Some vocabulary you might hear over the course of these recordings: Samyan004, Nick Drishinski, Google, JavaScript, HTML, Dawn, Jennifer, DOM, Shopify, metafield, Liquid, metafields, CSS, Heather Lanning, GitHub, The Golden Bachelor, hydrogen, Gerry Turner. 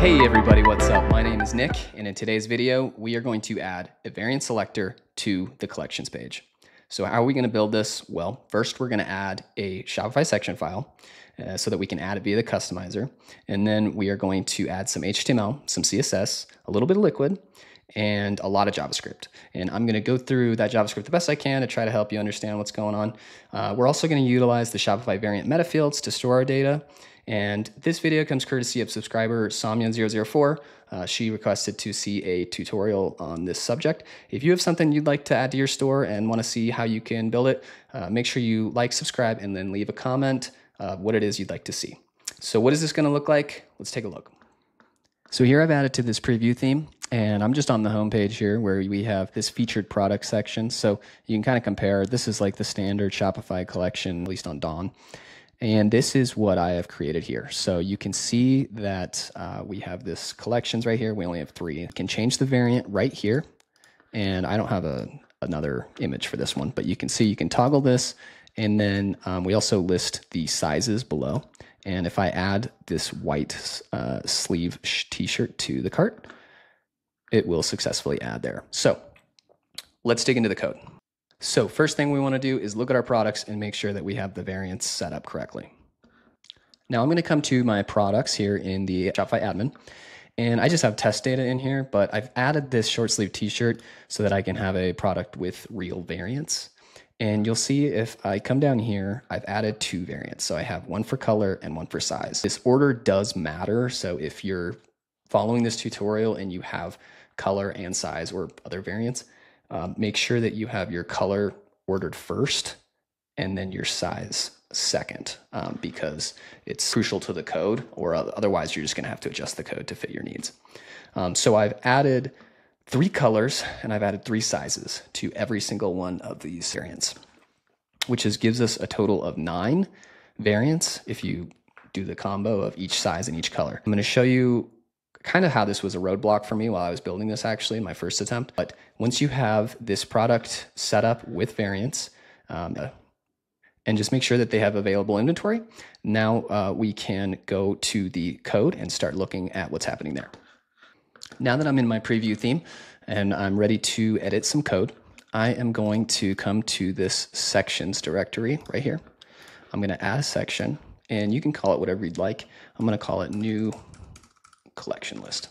Hey everybody, what's up? My name is Nick, and in today's video, we are going to add a variant selector to the collections page. So how are we going to build this? Well, first we're going to add a Shopify section file so that we can add it via the customizer. And then we are going to add some HTML, some CSS, a little bit of Liquid, and a lot of JavaScript. And I'm going to go through that JavaScript the best I can to try to help you understand what's going on. We're also going to utilize the Shopify variant metafields to store our data. And this video comes courtesy of subscriber Samyan004. She requested to see a tutorial on this subject. If you have something you'd like to add to your store and want to see how you can build it, make sure you like, subscribe, and then leave a comment of what it is you'd like to see. So what is this going to look like? Let's take a look. So here I've added to this preview theme, and I'm just on the home page here where we have this featured product section. So you can kind of compare. This is like the standard Shopify collection, at least on Dawn. And this is what I have created here. So you can see that we have this collections right here. We only have three. You can change the variant right here. And I don't have another image for this one, but you can see you can toggle this. And then we also list the sizes below. And if I add this white sleeve t-shirt to the cart, it will successfully add there. So let's dig into the code. So first thing we want to do is look at our products and make sure that we have the variants set up correctly. Now I'm going to come to my products here in the Shopify admin, and I just have test data in here, but I've added this short sleeve t-shirt so that I can have a product with real variants. And you'll see if I come down here, I've added two variants. So I have one for color and one for size. This order does matter. So if you're following this tutorial and you have color and size or other variants, make sure that you have your color ordered first and then your size second, because it's crucial to the code, or otherwise you're just going to have to adjust the code to fit your needs. So I've added three colors and I've added three sizes to every single one of these variants, which gives us a total of 9 variants if you do the combo of each size and each color. I'm going to show you kind of how this was a roadblock for me while I was building this, actually, in my first attempt. But once you have this product set up with variants, and just make sure that they have available inventory, now we can go to the code and start looking at what's happening there. Now that I'm in my preview theme and I'm ready to edit some code, I am going to come to this sections directory right here. I'm going to add a section, and you can call it whatever you'd like. I'm going to call it new collection list.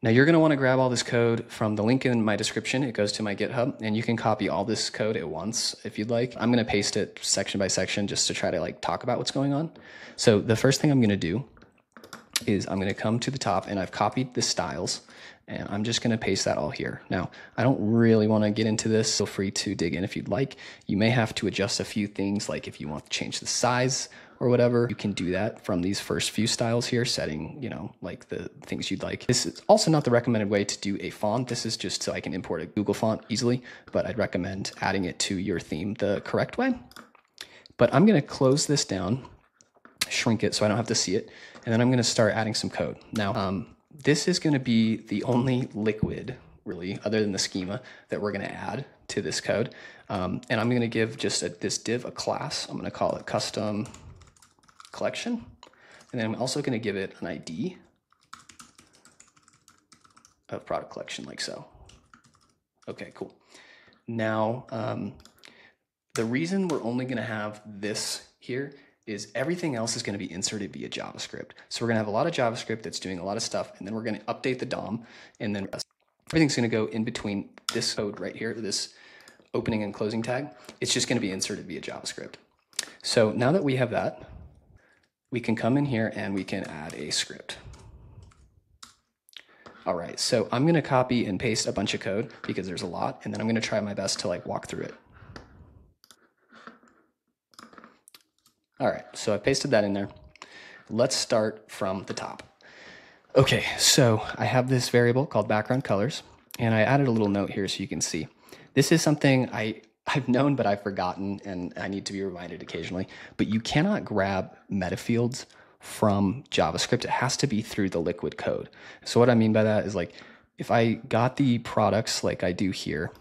Now you're going to want to grab all this code from the link in my description. It goes to my GitHub, and you can copy all this code at once if you'd like. I'm going to paste it section by section just to try to like talk about what's going on. So the first thing I'm going to do is I'm going to come to the top, and I've copied the styles, and I'm just going to paste that all here. Now, I don't really want to get into this. Feel free to dig in if you'd like. You may have to adjust a few things, like if you want to change the size or whatever, you can do that from these first few styles here, setting, you know, like the things you'd like. This is also not the recommended way to do a font. This is just so I can import a Google font easily, but I'd recommend adding it to your theme the correct way. But I'm going to close this down, shrink it so I don't have to see it, and then I'm going to start adding some code. Now, this is going to be the only Liquid, really, other than the schema, that we're going to add to this code. And I'm going to give just this div a class. I'm going to call it custom collection, and then I'm also going to give it an ID of product collection, like so. Okay, cool. Now, the reason we're only going to have this here is everything else is going to be inserted via JavaScript. So we're going to have a lot of JavaScript that's doing a lot of stuff, and then we're going to update the DOM, and then everything's going to go in between this code right here, this opening and closing tag. It's just going to be inserted via JavaScript. So now that we have that, we can come in here and we can add a script. All right, so I'm going to copy and paste a bunch of code because there's a lot, and then I'm going to try my best to like walk through it. All right, so I pasted that in there. Let's start from the top. Okay, so I have this variable called background colors, and I added a little note here so you can see. This is something I've known, but I've forgotten, and I need to be reminded occasionally, but you cannot grab metafields from JavaScript. It has to be through the Liquid code. So what I mean by that is, like, if I got the products like I do here,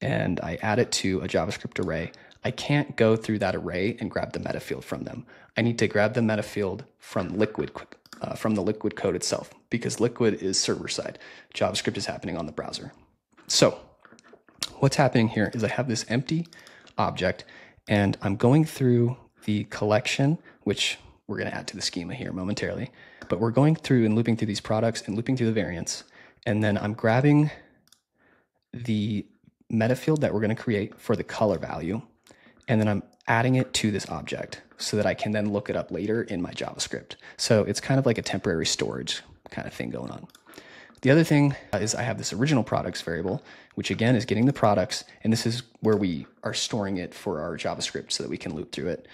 and I add it to a JavaScript array, I can't go through that array and grab the metafield from them. I need to grab the metafield from Liquid, from the Liquid code itself, because Liquid is server side. JavaScript is happening on the browser. So what's happening here is I have this empty object, and I'm going through the collection, which we're going to add to the schema here momentarily, but we're going through and looping through these products and looping through the variants. And then I'm grabbing the metafield that we're going to create for the color value, and then I'm adding it to this object so that I can then look it up later in my JavaScript. So it's kind of like a temporary storage kind of thing going on. The other thing is I have this original products variable, which again is getting the products, and this is where we are storing it for our JavaScript so that we can loop through it.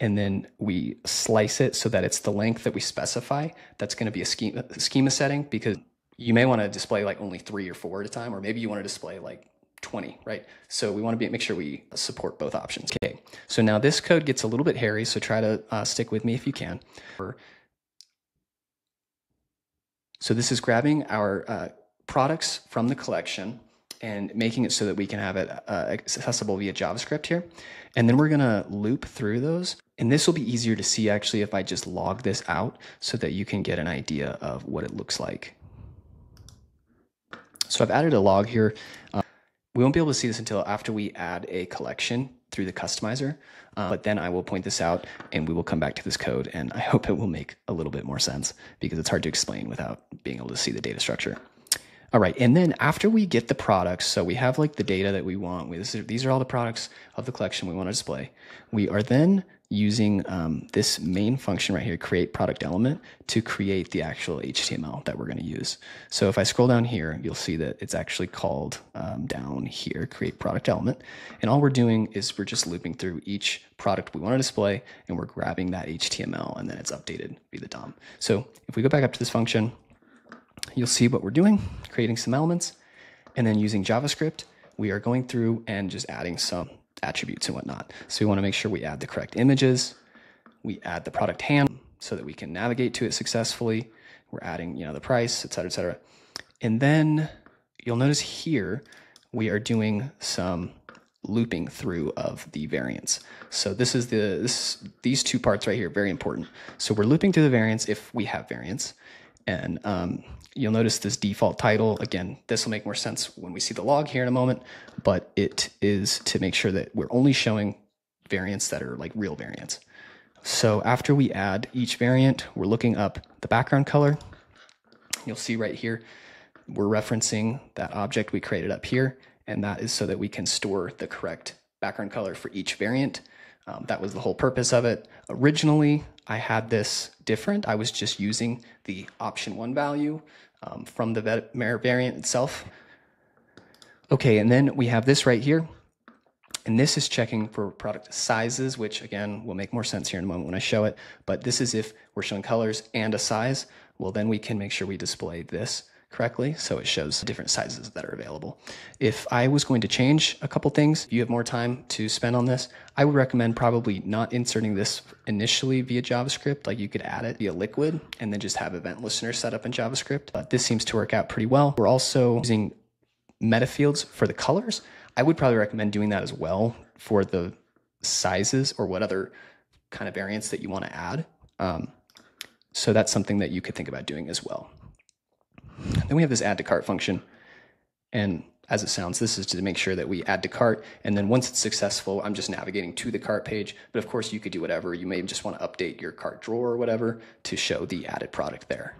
And then we slice it so that it's the length that we specify. That's going to be a schema setting, because you may want to display like only 3 or 4 at a time, or maybe you want to display like 20, right? So we want to make sure we support both options. Okay, so now this code gets a little bit hairy, so try to stick with me if you can. So this is grabbing our products from the collection and making it so that we can have it accessible via JavaScript here. And then we're going to loop through those. And this will be easier to see actually if I just log this out so that you can get an idea of what it looks like. So I've added a log here. We won't be able to see this until after we add a collection through the customizer, but then I will point this out and we will come back to this code, and I hope it will make a little bit more sense, because it's hard to explain without being able to see the data structure. All right, and then after we get the products, so we have like the data that we want. These are all the products of the collection we want to display. We are then using this main function right here, create product element, to create the actual HTML that we're going to use. So if I scroll down here, you'll see that it's actually called down here, create product element. And all we're doing is we're just looping through each product we want to display, and we're grabbing that HTML, and then it's updated via the DOM. So if we go back up to this function, you'll see what we're doing, creating some elements, and then using JavaScript, we are going through and just adding some attributes and whatnot. So we want to make sure we add the correct images, we add the product handle so that we can navigate to it successfully. We're adding, the price, etc., etc. And then you'll notice here we are doing some looping through of the variants. So this is these two parts right here, very important. So we're looping through the variants if we have variants. And you'll notice this default title. Again, this will make more sense when we see the log here in a moment, but it is to make sure that we're only showing variants that are like real variants. So after we add each variant, we're looking up the background color. You'll see right here, we're referencing that object we created up here, and that is so that we can store the correct background color for each variant. That was the whole purpose of it. Originally, I had this different. I was just using the option 1 value from the variant itself. Okay, and then we have this right here. And this is checking for product sizes, which again, will make more sense here in a moment when I show it. But this is if we're showing colors and a size, well, then we can make sure we display this correctly, so it shows different sizes that are available. If I was going to change a couple things, if you have more time to spend on this, I would recommend probably not inserting this initially via JavaScript. Like, you could add it via Liquid and then just have event listeners set up in JavaScript. But this seems to work out pretty well. We're also using metafields for the colors. I would probably recommend doing that as well for the sizes or what other kind of variants that you want to add. So that's something that you could think about doing as well. Then we have this add to cart function, and as it sounds, this is to make sure that we add to cart, and then once it's successful, I'm just navigating to the cart page. But of course, you could do whatever. You may just want to update your cart drawer or whatever to show the added product there.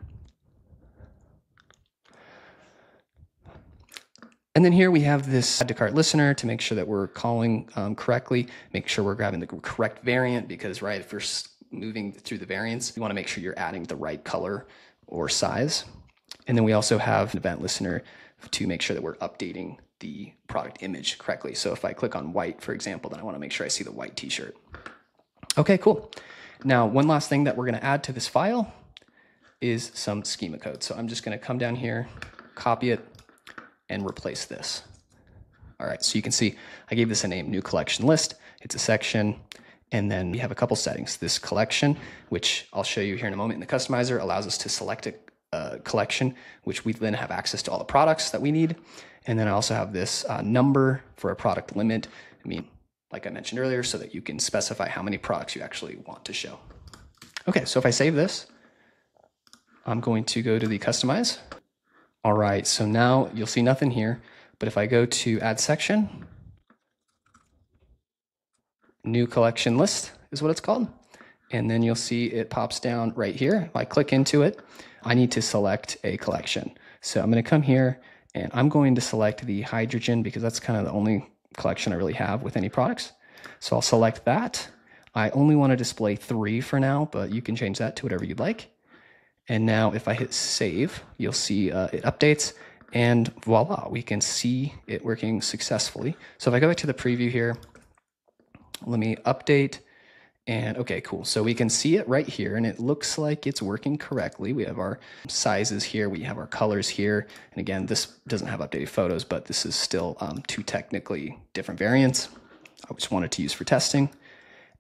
And then here we have this add to cart listener to make sure that we're calling correctly, make sure we're grabbing the correct variant, because right, if you're moving through the variants, you want to make sure you're adding the right color or size. And then we also have an event listener to make sure that we're updating the product image correctly. So if I click on white, for example, then I want to make sure I see the white t-shirt. Okay, cool. Now, one last thing that we're going to add to this file is some schema code. So I'm just going to come down here, copy it, and replace this. All right, so you can see I gave this a name, new collection list. It's a section. And then we have a couple settings. This collection, which I'll show you here in a moment in the customizer, allows us to select it. Collection, which we then have access to all the products that we need. And then I also have this number for a product limit. I mean, like I mentioned earlier, so that you can specify how many products you actually want to show. Okay, so if I save this, I'm going to go to the customize. All right, so now you'll see nothing here, but if I go to add section, new collection list is what it's called. And then you'll see it pops down right here. If I click into it, I need to select a collection. So I'm going to come here and I'm going to select the hydrogen because that's kind of the only collection I really have with any products. So I'll select that. I only want to display 3 for now, but you can change that to whatever you'd like. And now if I hit save, you'll see it updates and voila, we can see it working successfully. So if I go back to the preview here, let me update and okay, cool. So we can see it right here and it looks like it's working correctly. We have our sizes here, we have our colors here. And again, this doesn't have updated photos, but this is still 2 technically different variants I just wanted to use for testing.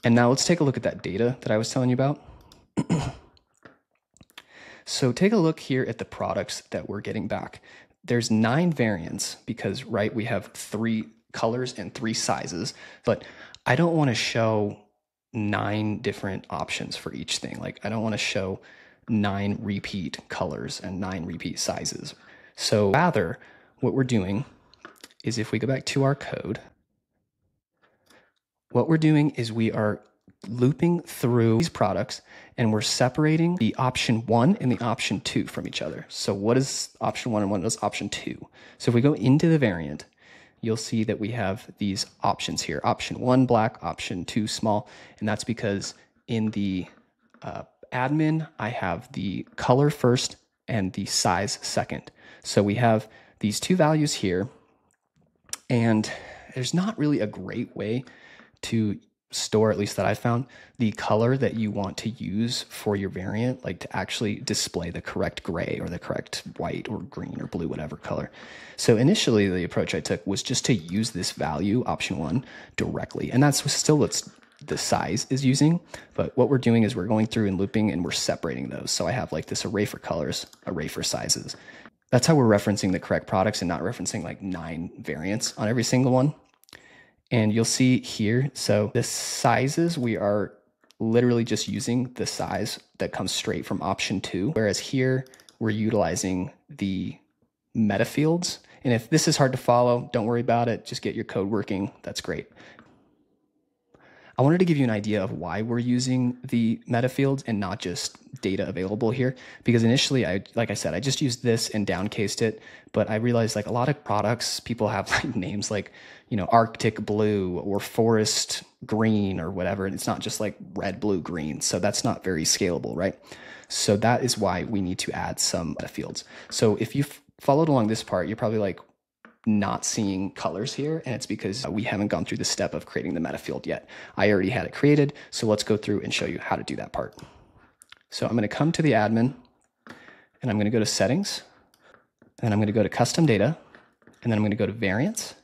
And now let's take a look at that data that I was telling you about. So take a look here at the products that we're getting back. There's 9 variants because, right, we have 3 colors and 3 sizes, but I don't want to show 9 different options for each thing. Like I don't want to show 9 repeat colors and 9 repeat sizes. So rather what we're doing is if we go back to our code, what we're doing is we are looping through these products and we're separating the option 1 and the option 2 from each other. So what is option 1 and what is option 2? So if we go into the variant, you'll see that we have these options here. Option 1 black, option 2 small, and that's because in the admin, I have the color first and the size second. So we have these 2 values here, and there's not really a great way to store, at least that I found, the color that you want to use for your variant, like to actually display the correct gray or the correct white or green or blue, whatever color. So initially the approach I took was just to use this value, option 1, directly. And that's still what the size is using. But what we're doing is we're going through and looping and we're separating those. So I have like this array for colors, array for sizes. That's how we're referencing the correct products and not referencing like 9 variants on every single one. And you'll see here, so the sizes, we are literally just using the size that comes straight from option 2. Whereas here, we're utilizing the metafields. And if this is hard to follow, don't worry about it. Just get your code working. That's great. I wanted to give you an idea of why we're using the metafields and not just data available here. Because initially, like I said, I just used this and downcased it. But I realized like a lot of products, people have like names like, you know, Arctic blue or forest green or whatever. And it's not just like red, blue, green. So that's not very scalable, right? So that is why we need to add some metafields. So if you've followed along this part, you're probably like, not seeing colors here, and it's because we haven't gone through the step of creating the metafield yet. I already had it created, so let's go through and show you how to do that part. So I'm going to come to the admin, and I'm going to go to settings, and I'm going to go to custom data, and then I'm going to go to variants,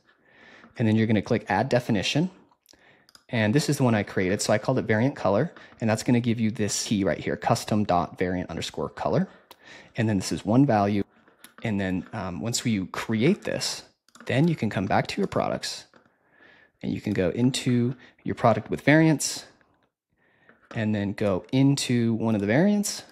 and then you're going to click add definition, and this is the one I created, so I called it variant color, and that's going to give you this key right here, custom.variant_color, and then this is 1 value, and then once you create this, then you can come back to your products and you can go into your product with variants and then go into one of the variants.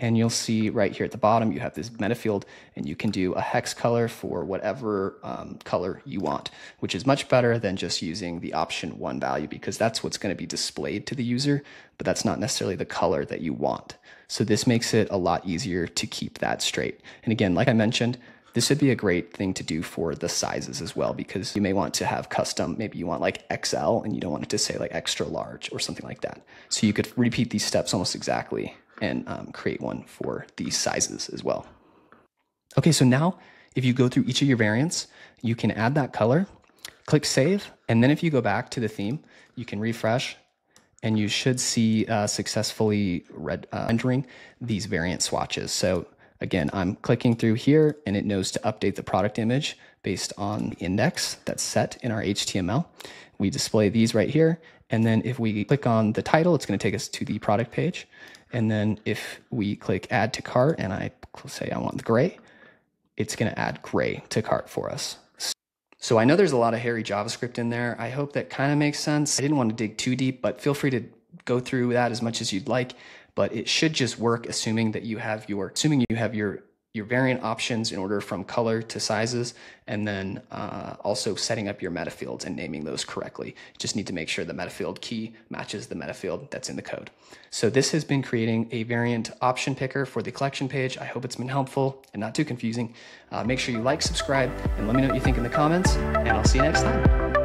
And you'll see right here at the bottom, you have this metafield and you can do a hex color for whatever color you want, which is much better than just using the option 1 value because that's what's going to be displayed to the user, but that's not necessarily the color that you want. So this makes it a lot easier to keep that straight. And again, like I mentioned, this would be a great thing to do for the sizes as well, because you may want to have custom, maybe you want like XL and you don't want it to say like extra large or something like that. So you could repeat these steps almost exactly and create one for these sizes as well. Okay, so now if you go through each of your variants, you can add that color, click save, and then if you go back to the theme, you can refresh and you should see successfully rendering these variant swatches. So again, I'm clicking through here and it knows to update the product image based on the index that's set in our HTML. We display these right here. And then if we click on the title, it's going to take us to the product page. And then if we click add to cart and I say I want the gray, it's going to add gray to cart for us. So I know there's a lot of hairy JavaScript in there. I hope that kind of makes sense. I didn't want to dig too deep, but feel free to go through that as much as you'd like, but it should just work assuming that you have your, your variant options in order from color to sizes, and then also setting up your metafields and naming those correctly. You just need to make sure the metafield key matches the metafield that's in the code. So this has been creating a variant option picker for the collection page. I hope it's been helpful and not too confusing. Make sure you like, subscribe, and let me know what you think in the comments, and I'll see you next time.